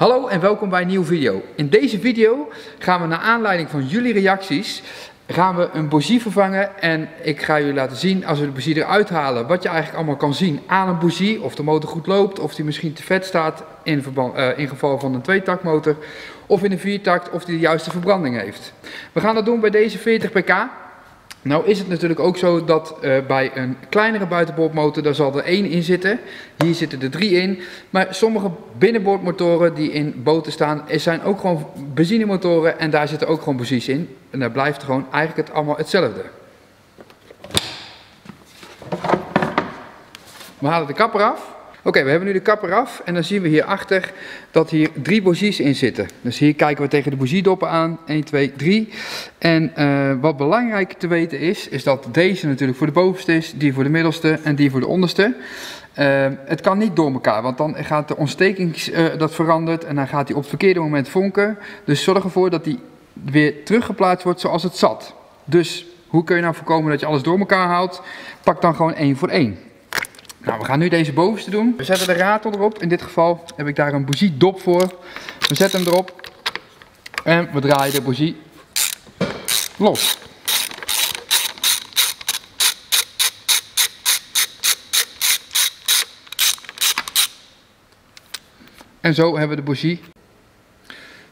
Hallo en welkom bij een nieuwe video. In deze video gaan we naar aanleiding van jullie reacties een bougie vervangen en ik ga jullie laten zien als we de bougie eruit halen wat je eigenlijk allemaal kan zien aan een bougie, of de motor goed loopt, of die misschien te vet staat in geval van een tweetaktmotor of in een viertakt, of die de juiste verbranding heeft. We gaan dat doen bij deze 40 pk. Nou is het natuurlijk ook zo dat bij een kleinere buitenboordmotor, daar zal er 1 in zitten. Hier zitten er 3 in. Maar sommige binnenboordmotoren die in boten staan, zijn ook gewoon benzinemotoren. En daar zitten ook gewoon bougies in. En daar blijft gewoon eigenlijk het allemaal hetzelfde. We halen de kap eraf. Oké, we hebben nu de kap eraf en dan zien we hierachter dat hier 3 bougies in zitten. Dus hier kijken we tegen de bougiedoppen aan. 1, 2, 3. En wat belangrijk te weten is, is dat deze natuurlijk voor de bovenste is, die voor de middelste en die voor de onderste. Het kan niet door elkaar, want dan gaat de ontsteking, dat verandert en dan gaat die op het verkeerde moment vonken. Dus zorg ervoor dat die weer teruggeplaatst wordt zoals het zat. Dus hoe kun je nou voorkomen dat je alles door elkaar haalt? Pak dan gewoon 1 voor 1. Nou, we gaan nu deze bovenste doen. We zetten de ratel erop. In dit geval heb ik daar een bougiedop voor. We zetten hem erop. En we draaien de bougie los. En zo hebben we de bougie.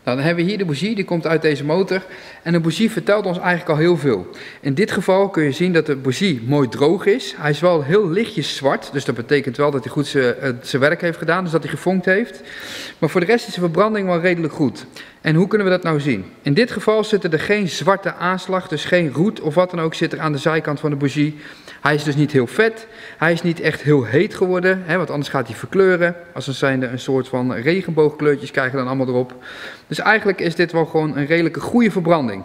Nou, dan hebben we hier de bougie, die komt uit deze motor. En de bougie vertelt ons eigenlijk al heel veel. In dit geval kun je zien dat de bougie mooi droog is. Hij is wel heel lichtjes zwart, dus dat betekent wel dat hij goed zijn werk heeft gedaan, dus dat hij gevonkt heeft. Maar voor de rest is de verbranding wel redelijk goed. En hoe kunnen we dat nou zien? In dit geval zitten er geen zwarte aanslag, dus geen roet of wat dan ook zit er aan de zijkant van de bougie. Hij is dus niet heel vet, hij is niet echt heel heet geworden, hè, want anders gaat hij verkleuren. Als we zijn er een soort van regenboogkleurtjes krijgen dan allemaal erop. Dus eigenlijk is dit wel gewoon een redelijke goede verbranding.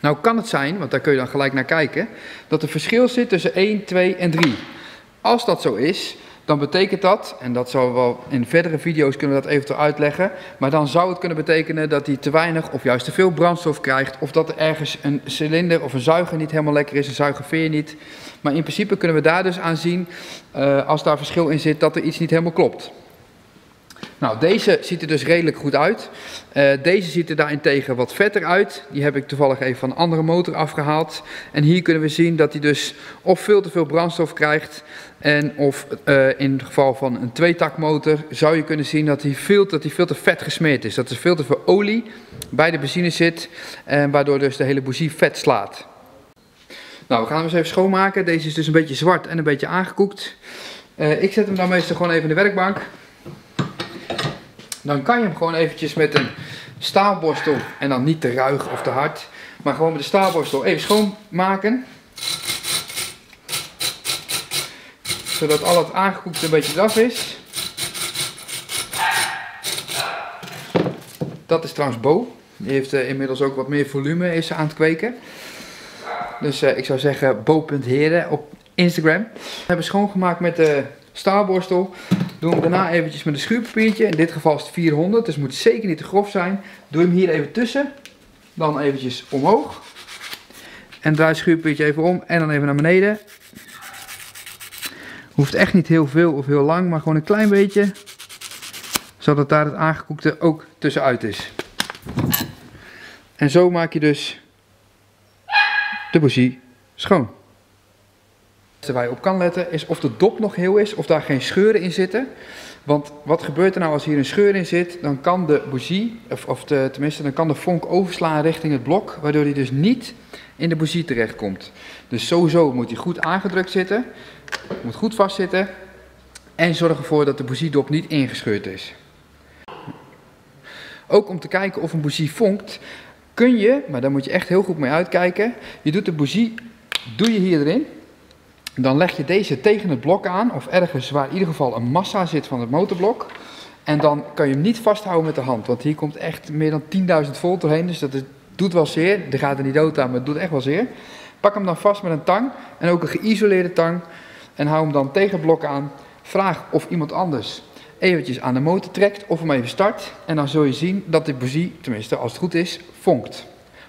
Nou kan het zijn, want daar kun je dan gelijk naar kijken, dat er verschil zit tussen 1, 2 en 3. Als dat zo is, dan betekent dat, en dat zal wel in verdere video's kunnen we dat eventueel uitleggen, maar dan zou het kunnen betekenen dat hij te weinig of juist te veel brandstof krijgt, of dat er ergens een cilinder of een zuiger niet helemaal lekker is, een zuigerveer niet. Maar in principe kunnen we daar dus aan zien, als daar verschil in zit, dat er iets niet helemaal klopt. Nou, deze ziet er dus redelijk goed uit. Deze ziet er daarentegen wat vetter uit. Die heb ik toevallig even van een andere motor afgehaald. En hier kunnen we zien dat hij dus of veel te veel brandstof krijgt. En of in het geval van een tweetaktmotor zou je kunnen zien dat hij veel te vet gesmeerd is. Dat er veel te veel olie bij de benzine zit. En waardoor dus de hele bougie vet slaat. Nou, we gaan hem eens even schoonmaken. Deze is dus een beetje zwart en een beetje aangekoekt. Ik zet hem dan meestal gewoon even in de werkbank. Dan kan je hem gewoon eventjes met een staalborstel, en dan niet te ruig of te hard, maar gewoon met de staalborstel even schoonmaken. Zodat al het aangekoekte een beetje eraf is. Dat is trouwens Bo. Die heeft inmiddels ook wat meer volume is aan het kweken. Dus ik zou zeggen Bo. Heere op Instagram. We hebben schoongemaakt met de staalborstel. Doe hem daarna eventjes met een schuurpapiertje, in dit geval is het 400, dus het moet zeker niet te grof zijn. Doe hem hier even tussen, dan eventjes omhoog. En draai het schuurpapiertje even om en dan even naar beneden. Hoeft echt niet heel veel of heel lang, maar gewoon een klein beetje. Zodat daar het aangekoekte ook tussenuit is. En zo maak je dus de bougie schoon. Waar je op kan letten is of de dop nog heel is, of daar geen scheuren in zitten. Want wat gebeurt er nou als hier een scheur in zit? Dan kan de bougie, dan kan de vonk overslaan richting het blok, waardoor die dus niet in de bougie terechtkomt. Dus sowieso moet die goed aangedrukt zitten, moet goed vastzitten en zorg ervoor dat de bougiedop niet ingescheurd is. Ook om te kijken of een bougie vonkt, kun je, maar daar moet je echt heel goed mee uitkijken, je doet de bougie, doe je hier erin. Dan leg je deze tegen het blok aan, of ergens waar in ieder geval een massa zit van het motorblok. En dan kan je hem niet vasthouden met de hand, want hier komt echt meer dan 10.000 volt doorheen. Dus dat doet wel zeer, er gaat er niet dood aan, maar het doet echt wel zeer. Pak hem dan vast met een tang, en ook een geïsoleerde tang. En hou hem dan tegen het blok aan. Vraag of iemand anders eventjes aan de motor trekt of hem even start. En dan zul je zien dat de bougie, tenminste als het goed is, vonkt.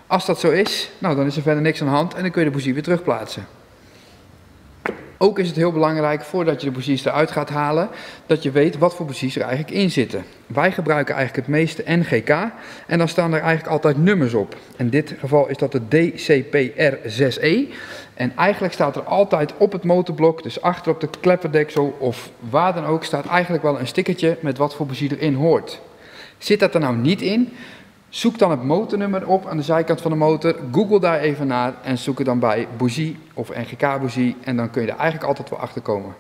Als dat zo is, nou dan is er verder niks aan de hand en dan kun je de bougie weer terugplaatsen. Ook is het heel belangrijk, voordat je de bougies eruit gaat halen, dat je weet wat voor bougies er eigenlijk in zitten. Wij gebruiken eigenlijk het meeste NGK en dan staan er eigenlijk altijd nummers op. In dit geval is dat de DCPR6E. En eigenlijk staat er altijd op het motorblok, dus achter op de kleppendeksel of waar dan ook, staat eigenlijk wel een stickertje met wat voor bougie erin hoort. Zit dat er nou niet in? Zoek dan het motornummer op aan de zijkant van de motor, google daar even naar en zoek er dan bij bougie of NGK bougie en dan kun je er eigenlijk altijd wel achter komen.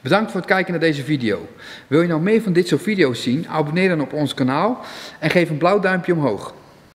Bedankt voor het kijken naar deze video. Wil je nou meer van dit soort video's zien? Abonneer dan op ons kanaal en geef een blauw duimpje omhoog.